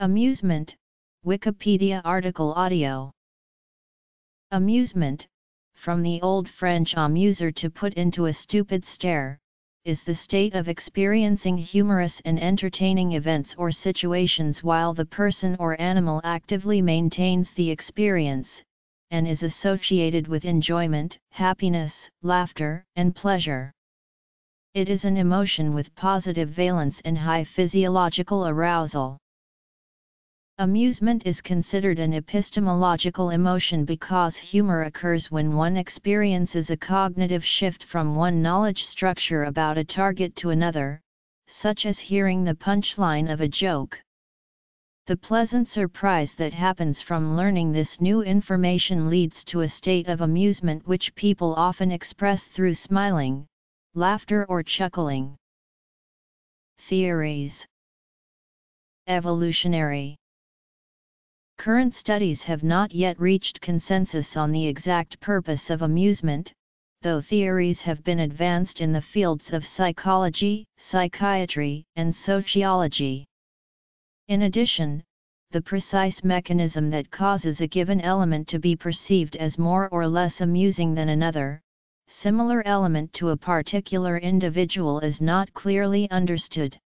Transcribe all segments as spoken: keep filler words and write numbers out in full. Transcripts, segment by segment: Amusement, Wikipedia article audio. Amusement, from the old French amuser, to put into a stupid stare, is the state of experiencing humorous and entertaining events or situations while the person or animal actively maintains the experience, and is associated with enjoyment, happiness, laughter, and pleasure. It is an emotion with positive valence and high physiological arousal. Amusement is considered an epistemological emotion because humor occurs when one experiences a cognitive shift from one knowledge structure about a target to another, such as hearing the punchline of a joke. The pleasant surprise that happens from learning this new information leads to a state of amusement which people often express through smiling, laughter, or chuckling. Theories. Evolutionary. Current studies have not yet reached consensus on the exact purpose of amusement, though theories have been advanced in the fields of psychology, psychiatry, and sociology. In addition, the precise mechanism that causes a given element to be perceived as more or less amusing than another, similar element to a particular individual, is not clearly understood.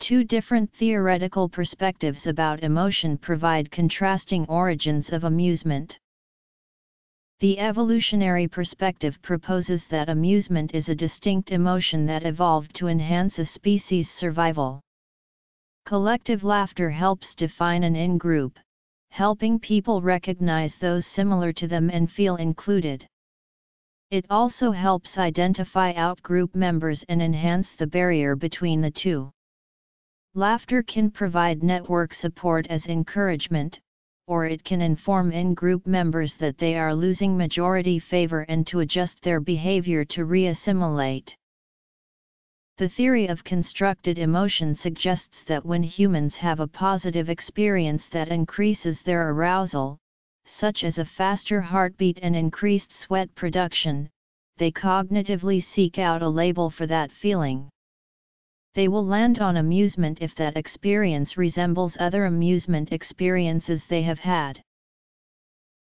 Two different theoretical perspectives about emotion provide contrasting origins of amusement. The evolutionary perspective proposes that amusement is a distinct emotion that evolved to enhance a species' survival. Collective laughter helps define an in-group, helping people recognize those similar to them and feel included. It also helps identify out-group members and enhance the barrier between the two. Laughter can provide network support as encouragement, or it can inform in-group members that they are losing majority favor and to adjust their behavior to re-assimilate. The theory of constructed emotion suggests that when humans have a positive experience that increases their arousal, such as a faster heartbeat and increased sweat production, they cognitively seek out a label for that feeling. They will land on amusement if that experience resembles other amusement experiences they have had.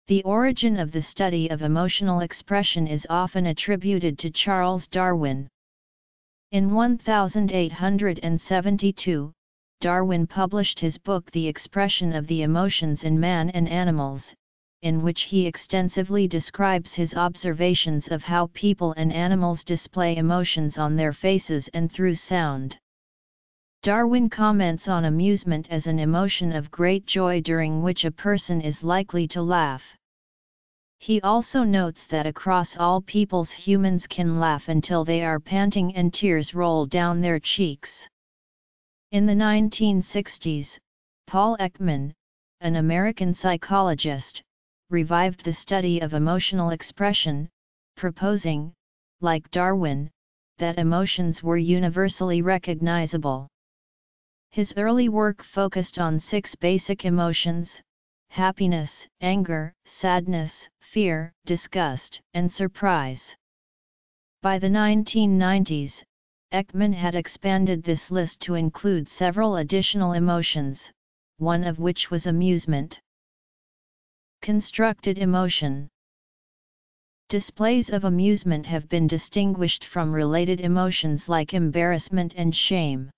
The origin of the study of emotional expression is often attributed to Charles Darwin. In eighteen seventy-two, Darwin published his book The Expression of the Emotions in Man and Animals, in which he extensively describes his observations of how people and animals display emotions on their faces and through sound. Darwin comments on amusement as an emotion of great joy during which a person is likely to laugh. He also notes that across all peoples humans can laugh until they are panting and tears roll down their cheeks. In the nineteen sixties, Paul Ekman, an American psychologist, revived the study of emotional expression, proposing, like Darwin, that emotions were universally recognizable. His early work focused on six basic emotions: happiness, anger, sadness, fear, disgust, and surprise. By the nineteen nineties, Ekman had expanded this list to include several additional emotions, one of which was amusement. Constructed emotion. Displays of amusement have been distinguished from related emotions like embarrassment and shame.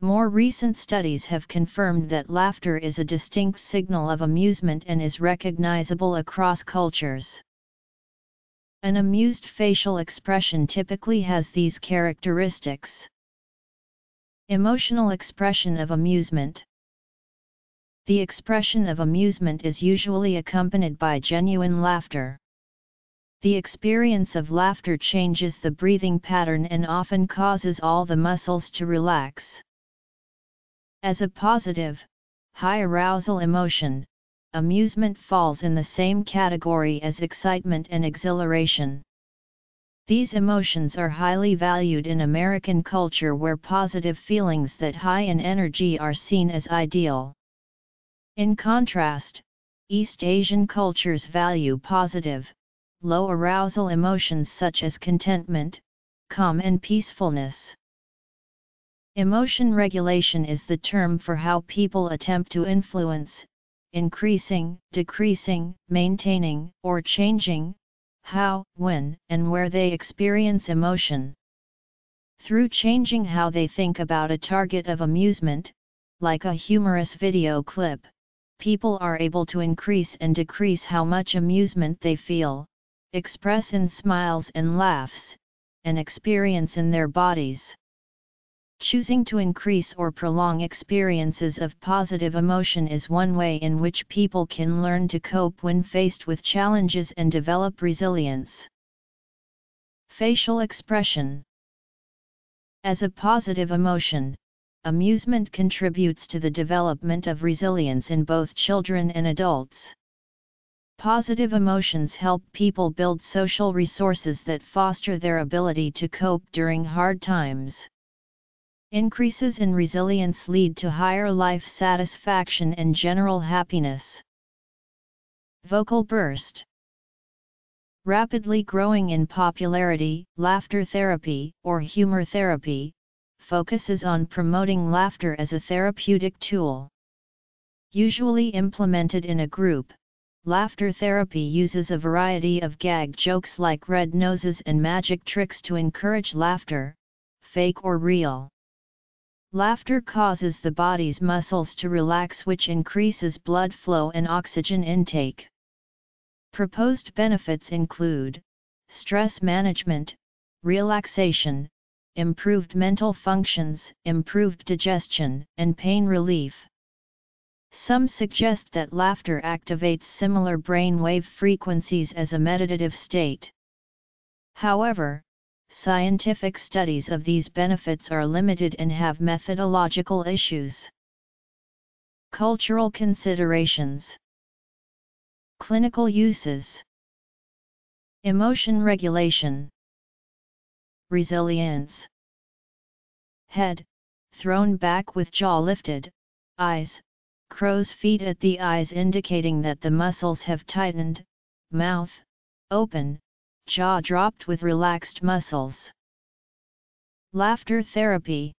More recent studies have confirmed that laughter is a distinct signal of amusement and is recognizable across cultures. An amused facial expression typically has these characteristics. Emotional expression of amusement. The expression of amusement is usually accompanied by genuine laughter. The experience of laughter changes the breathing pattern and often causes all the muscles to relax. As a positive, high arousal emotion, amusement falls in the same category as excitement and exhilaration. These emotions are highly valued in American culture, where positive feelings that high in energy are seen as ideal. In contrast, East Asian cultures value positive, low-arousal emotions such as contentment, calm, and peacefulness. Emotion regulation is the term for how people attempt to influence, increasing, decreasing, maintaining, or changing, how, when, and where they experience emotion. Through changing how they think about a target of amusement, like a humorous video clip, people are able to increase and decrease how much amusement they feel, express in smiles and laughs, and experience in their bodies. Choosing to increase or prolong experiences of positive emotion is one way in which people can learn to cope when faced with challenges and develop resilience. Facial expression. As a positive emotion, amusement contributes to the development of resilience in both children and adults. Positive emotions help people build social resources that foster their ability to cope during hard times. Increases in resilience lead to higher life satisfaction and general happiness. Vocal burst. Rapidly growing in popularity, laughter therapy, or humor therapy, focuses on promoting laughter as a therapeutic tool. Usually implemented in a group, laughter therapy uses a variety of gag jokes like red noses and magic tricks to encourage laughter, fake or real. Laughter causes the body's muscles to relax, which increases blood flow and oxygen intake. Proposed benefits include stress management, relaxation, improved mental functions, improved digestion, and pain relief. Some suggest that laughter activates similar brainwave frequencies as a meditative state. However, scientific studies of these benefits are limited and have methodological issues. Cultural considerations. Clinical uses. Emotion regulation. Resilience. Head thrown back with jaw lifted, eyes, crow's feet at the eyes indicating that the muscles have tightened, mouth open, jaw dropped with relaxed muscles. Laughter therapy.